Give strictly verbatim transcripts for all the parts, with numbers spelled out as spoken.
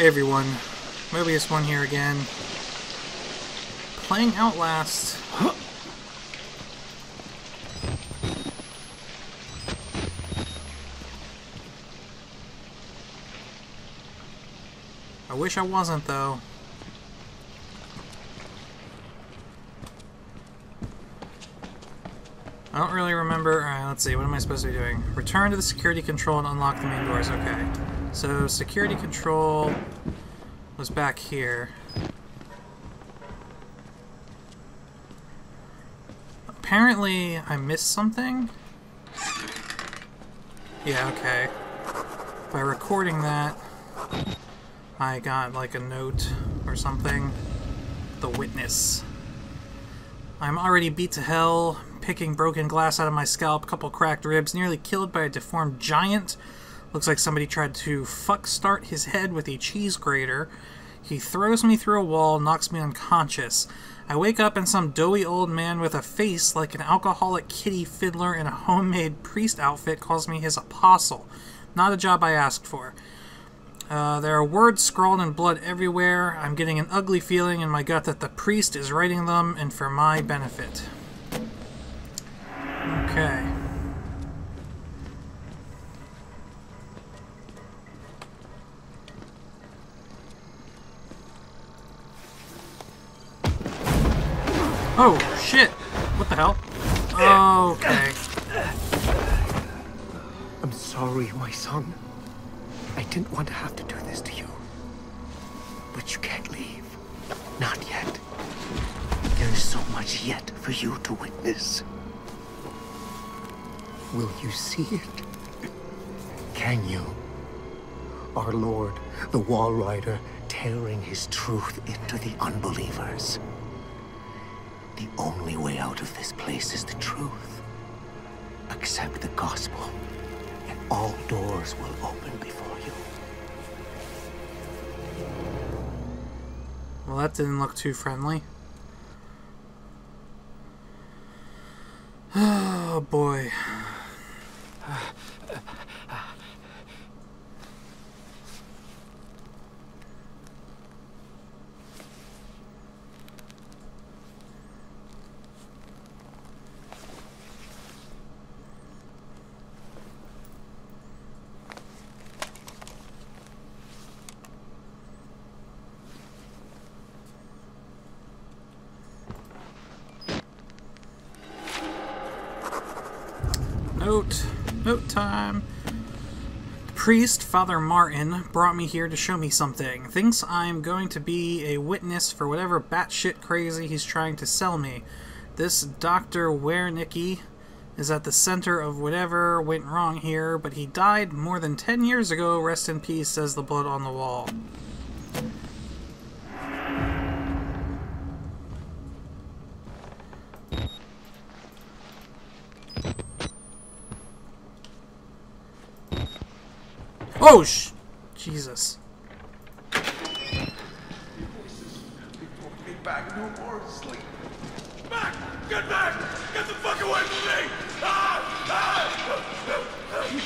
Hey everyone, Mobius One here again, playing Outlast. Huh. I wish I wasn't though. I don't really remember. Alright, let's see, what am I supposed to be doing? Return to the security control and unlock the main doors, okay. So, security control was back here. Apparently, I missed something? Yeah, okay. By recording that, I got, like, a note or something. The witness. I'm already beat to hell, picking broken glass out of my scalp, couple cracked ribs, nearly killed by a deformed giant. Looks like somebody tried to fuck start his head with a cheese grater. He throws me through a wall, knocks me unconscious. I wake up and some doughy old man with a face like an alcoholic kitty fiddler in a homemade priest outfit calls me his apostle. Not a job I asked for. Uh, there are words scrawled in blood everywhere. I'm getting an ugly feeling in my gut that the priest is writing them and for my benefit. Okay. Oh, shit! What the hell? Oh, okay. I'm sorry, my son. I didn't want to have to do this to you. But you can't leave. Not yet. There is so much yet for you to witness. Will you see it? Can you? Our Lord, the Wall Rider, tearing his truth into the unbelievers. The only way out of this place is the truth. Accept the gospel, and all doors will open before you. Well, that didn't look too friendly. Oh, boy. Note. Note time. The priest, Father Martin, brought me here to show me something. Thinks I'm going to be a witness for whatever batshit crazy he's trying to sell me. This Doctor Wernicke is at the center of whatever went wrong here, but he died more than ten years ago. Rest in peace, says the blood on the wall. Oh, sh- Jesus. Your voices won't be back, no more sleep. Back! Get back! Get the fuck away from me! Ah! Ah!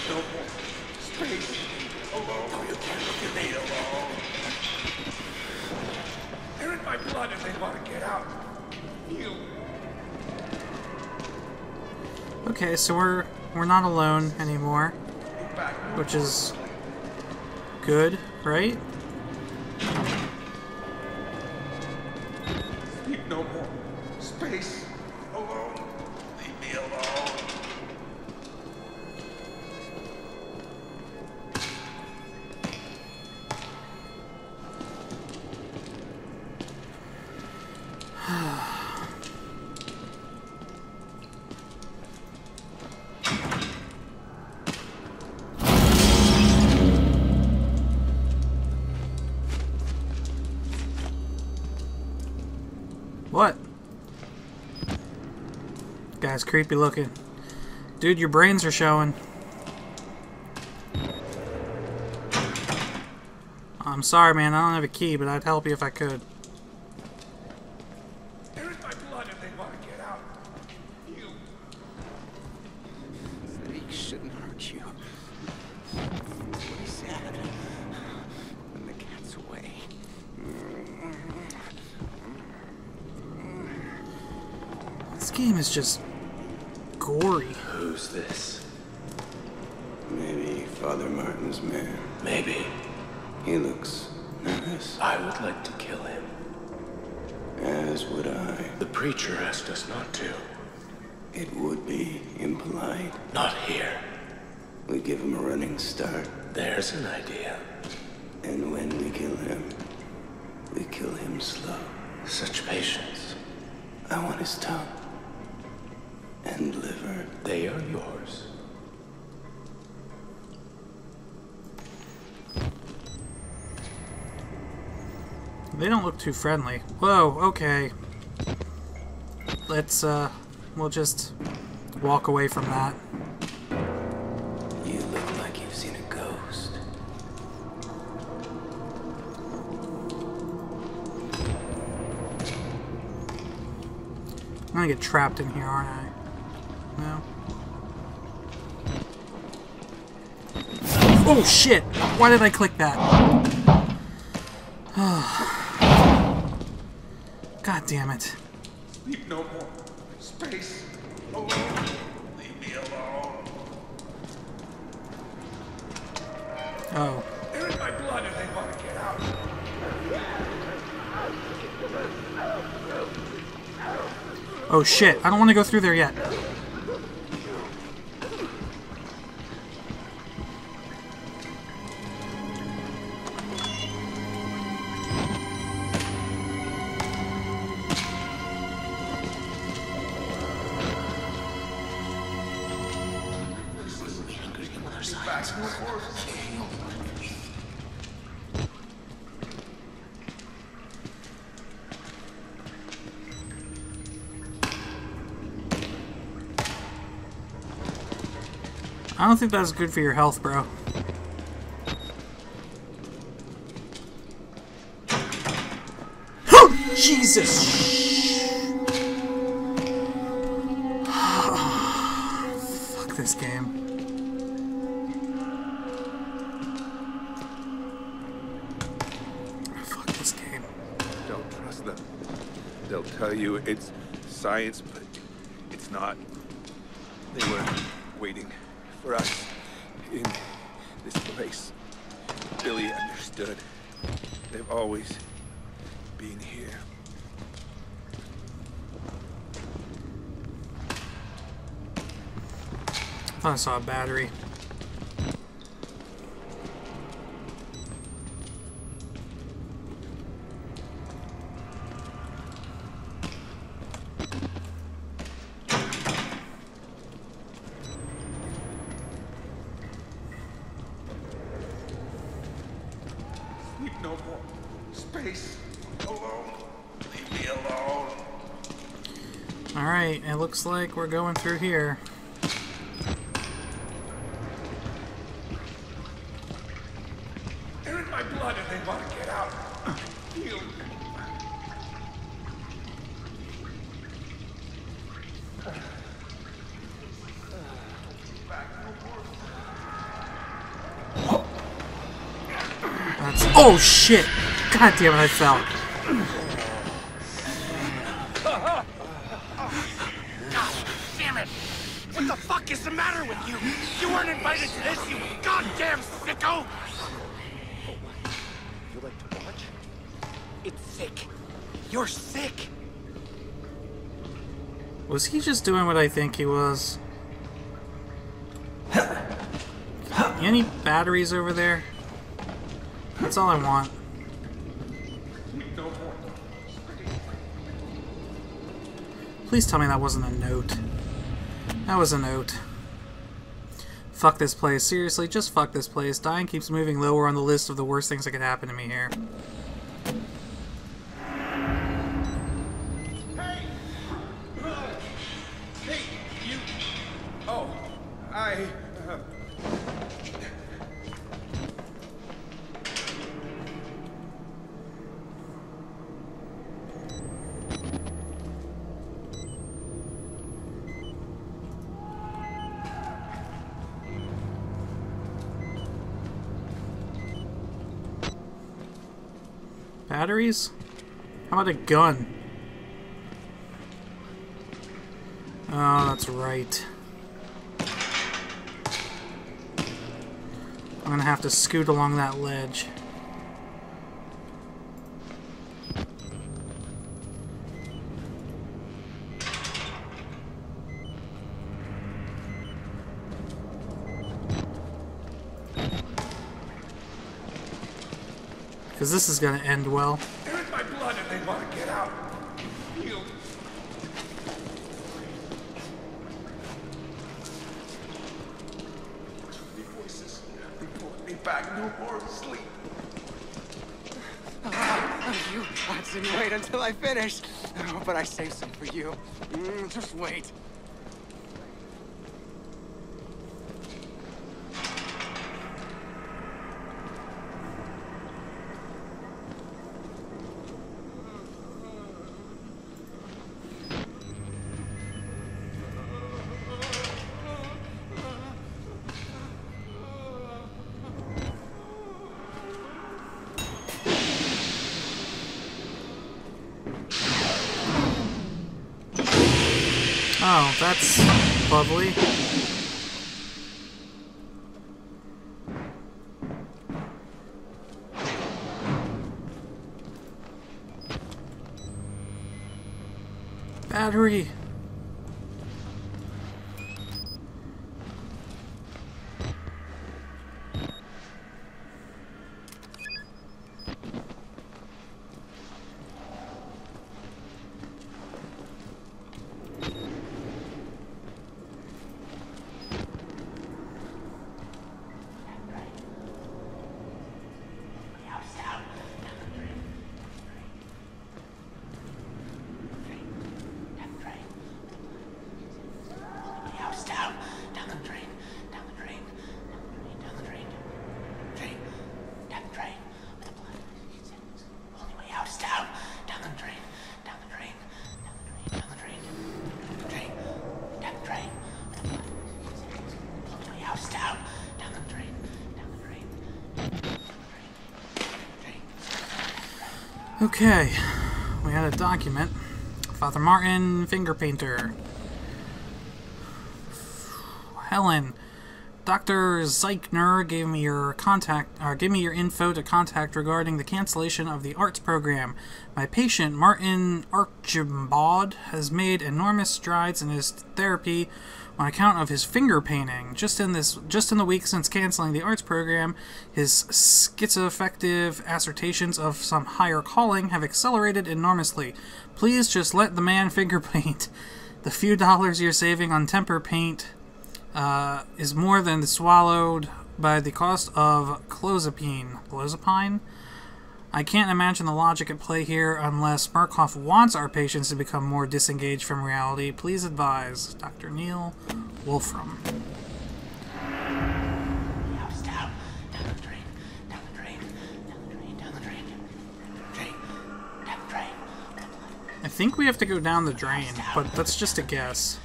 No more space alone. You can't look at me alone. They're in my blood and they want to get out. You. Okay, so we're we're not alone anymore, which is good, right? Need no more space alone. Leave me alone. What? Guy's creepy looking. Dude, your brains are showing. I'm sorry, man. I don't have a key, but I'd help you if I could. They're in my blood if they want to get out. You. They shouldn't hurt you. What is that? When the cat's away. game is just gory. Who's this? Maybe Father Martin's man. Maybe. He looks nervous. I would like to kill him. As would I. The preacher asked us not to. It would be impolite. Not here. We give him a running start. There's an idea. And when we kill him, we kill him slow. Such patience. I want his tongue. And liver. They are yours. They don't look too friendly. Whoa, okay. Let's, uh, we'll just walk away from that. You look like you've seen a ghost. I'm gonna get trapped in here, aren't I? No. Oh shit! Why did I click that? God damn it. Leave no more space alone. Leave me alone. Oh. They're in my blood and they want to get out. Oh shit, I don't want to go through there yet. I don't think that's good for your health, bro. Jesus! Fuck this game. Fuck this game. Don't trust them. They'll tell you it's science, but it's not. They were waiting for us in this place. Billy understood. They've always been here. I thought I saw a battery. Looks like we're going through here. They're in my blood and they want to get out. You. That's, oh shit! God damn it, I fell. Was he just doing what I think he was? Any batteries over there? That's all I want. Please tell me that wasn't a note. That was a note. Fuck this place. Seriously, just fuck this place. Dying keeps moving lower on the list of the worst things that could happen to me here. Batteries? How about a gun? Oh, that's right. I'm gonna have to scoot along that ledge. Because this is gonna end well. There is my blood and they want to get out. You. The voices they pulling me back, no more sleep. Ah, you gods, and wait until I finish. Oh, but I saved some for you. Mm, just wait. Oh, that's lovely. Battery. Okay, we had a document. Father Martin, finger painter. Helen, Doctor Zeichner gave me your contact, or gave me your info to contact regarding the cancellation of the arts program. My patient, Martin Archimbaud, has made enormous strides in his therapy on account of his finger painting. Just in this, just in the week since canceling the arts program, his schizoaffective assertions of some higher calling have accelerated enormously. Please just let the man finger paint. The few dollars you're saving on temper paint uh, is more than swallowed by the cost of clozapine. Clozapine? I can't imagine the logic at play here unless Markov wants our patients to become more disengaged from reality. Please advise. Doctor Neil Wolfram. I think we have to go down the drain, but that's just a guess.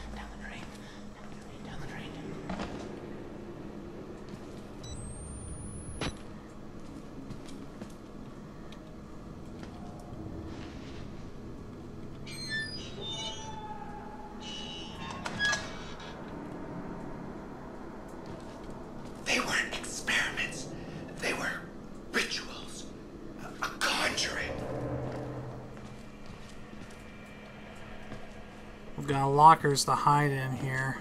Got lockers to hide in here.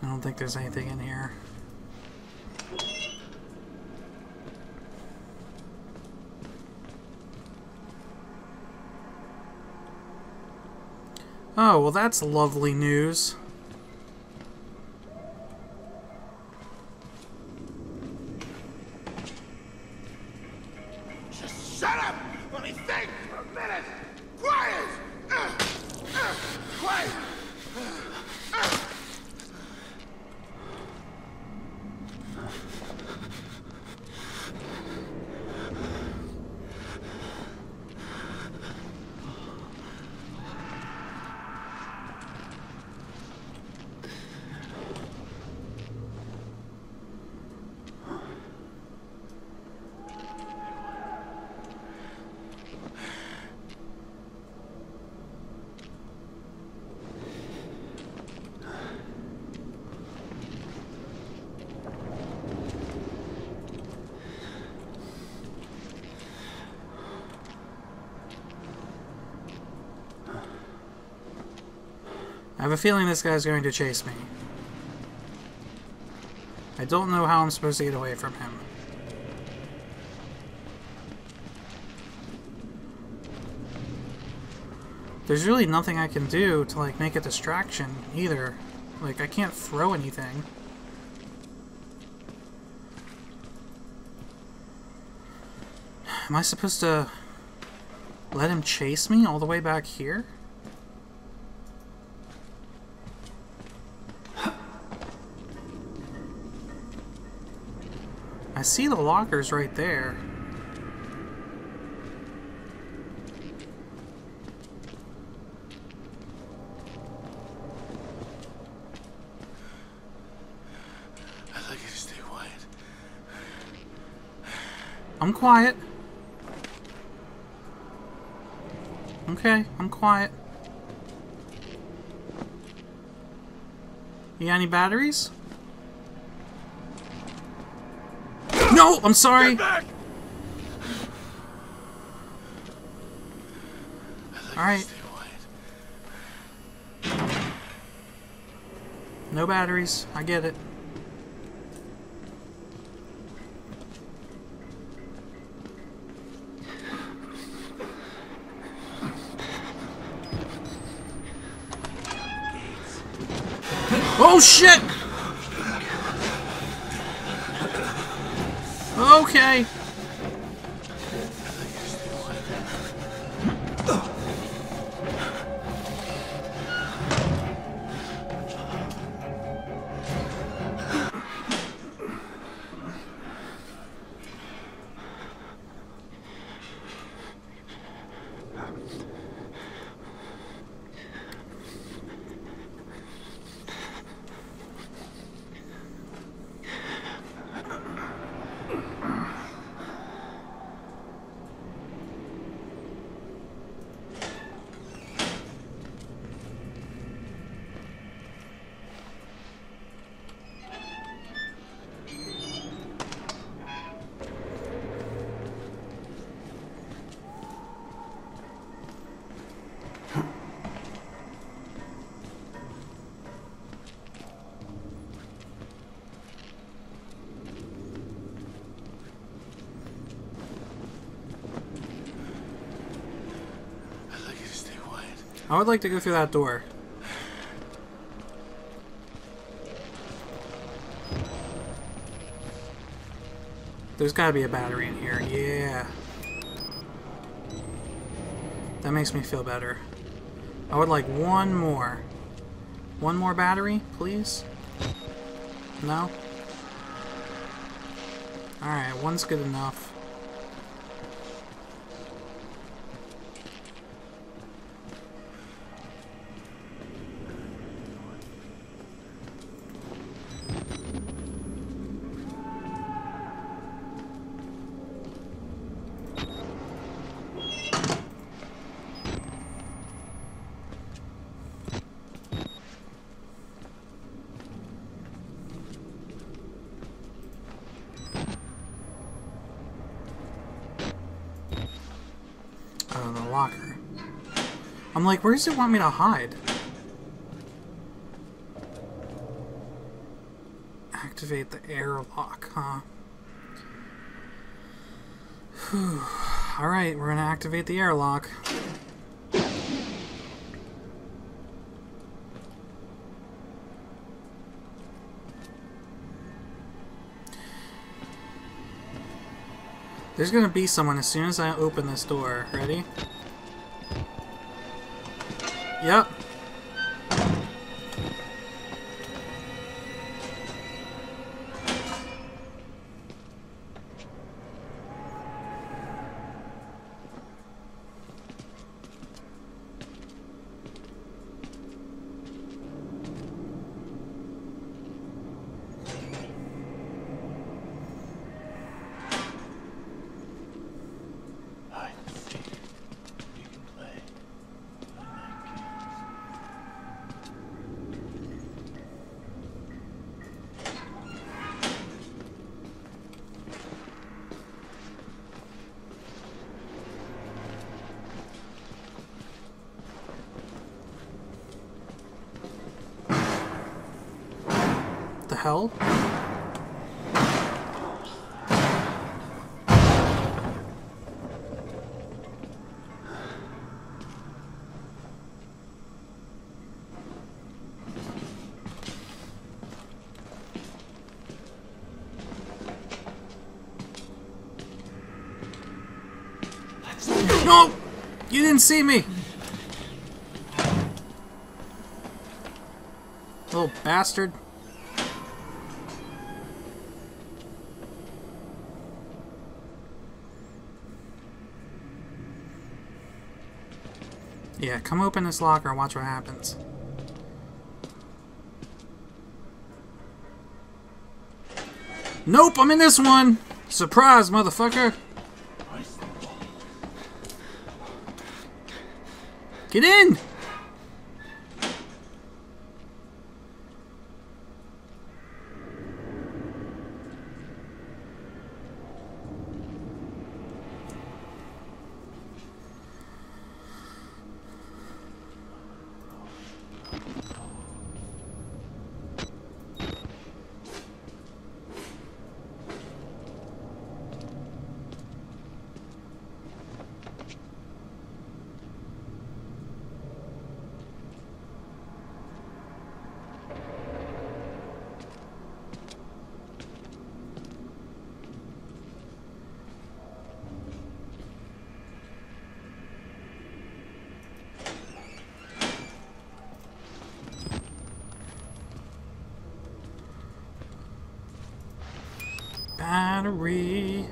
I don't think there's anything in here. Oh, well, that's lovely news. Just shut up! Let me think for a minute! Quiet! Uh, uh, quiet! I have a feeling this guy's going to chase me. I don't know how I'm supposed to get away from him. There's really nothing I can do to, like, make a distraction, either. Like, I can't throw anything. Am I supposed to let him chase me all the way back here? I see the lockers right there. I'd like you to stay quiet. I'm quiet. Okay, I'm quiet. You got any batteries? No! I'm sorry! Alright. No batteries. I get it. Oh shit! Okay. I would like to go through that door. There's gotta be a battery in here, yeah. That makes me feel better. I would like one more. One more battery, please? No? Alright, one's good enough. I'm like, where does it want me to hide? Activate the airlock, huh? Whew. Alright, we're gonna activate the airlock. There's gonna be someone as soon as I open this door. Ready? Yep. hell? No! You didn't see me! Little bastard. Yeah, come open this locker and watch what happens. Nope, I'm in this one! Surprise, motherfucker! Get in! Battery.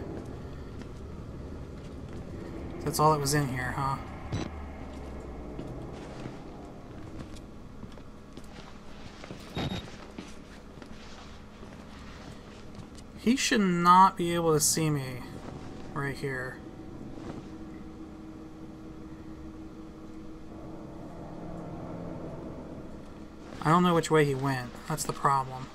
That's all that was in here, huh? He should not be able to see me right here. I don't know which way he went. That's the problem.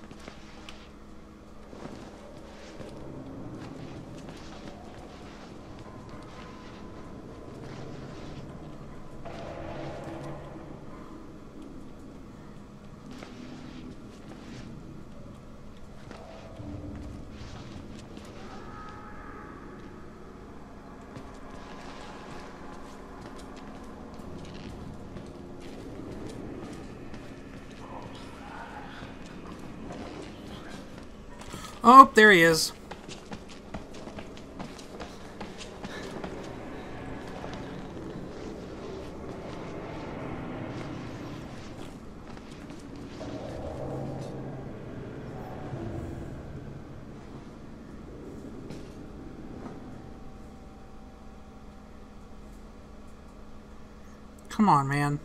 Oh, there he is. Come on, man.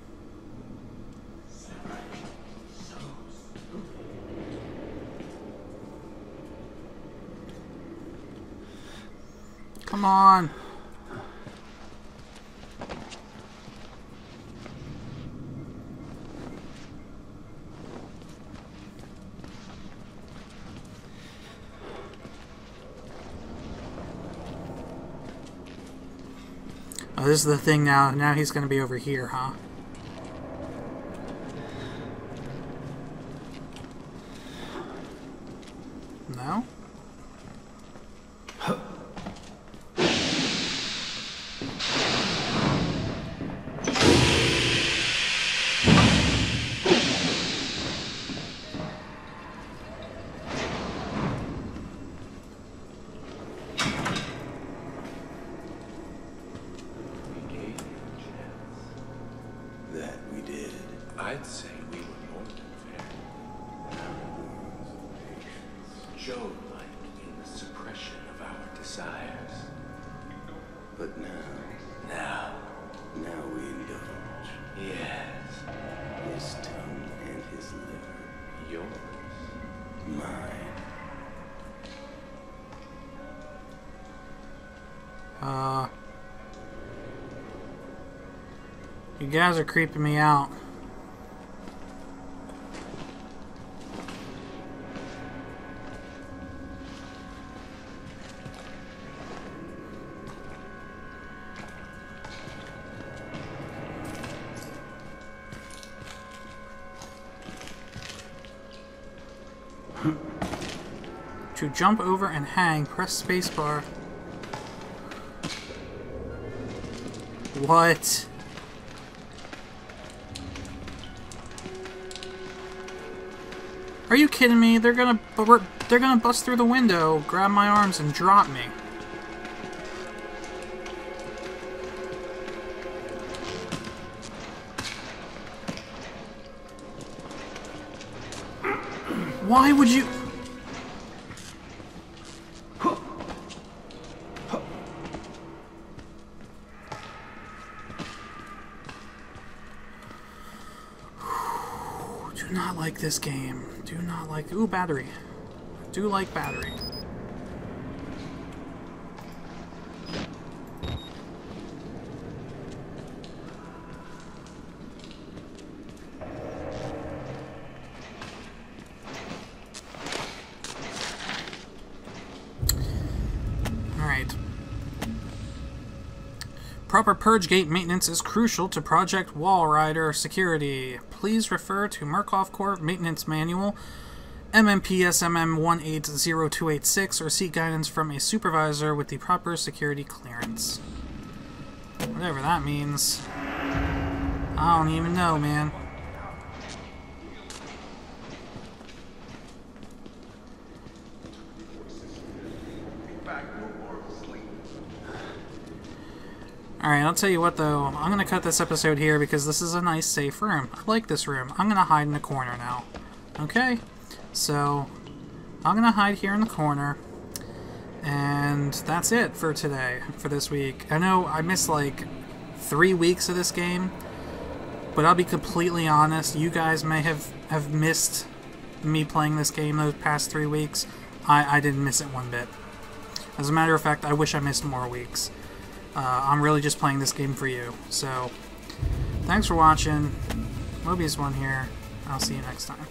Come on. Oh, this is the thing now. Now he's going to be over here, huh? No? Uh, you guys are creeping me out. to jump over and hang, press spacebar. What? Are you kidding me? They're gonna they're gonna bust through the window, grab my arms, and drop me. Why would you? Do not like this game. Do not like. Ooh, battery. I do like battery. Proper purge gate maintenance is crucial to Project Wall Rider security. Please refer to Markov Corp Maintenance Manual, M M P S M M one eight zero two eight six, or seek guidance from a supervisor with the proper security clearance. Whatever that means. I don't even know, man. Alright, I'll tell you what though, I'm gonna cut this episode here because this is a nice, safe room. I like this room. I'm gonna hide in the corner now. Okay? So, I'm gonna hide here in the corner. And that's it for today, for this week. I know I missed like three weeks of this game, but I'll be completely honest, you guys may have, have missed me playing this game those past three weeks. I, I didn't miss it one bit. As a matter of fact, I wish I missed more weeks. Uh, I'm really just playing this game for you. So, thanks for watching. Mobius one here. I'll see you next time.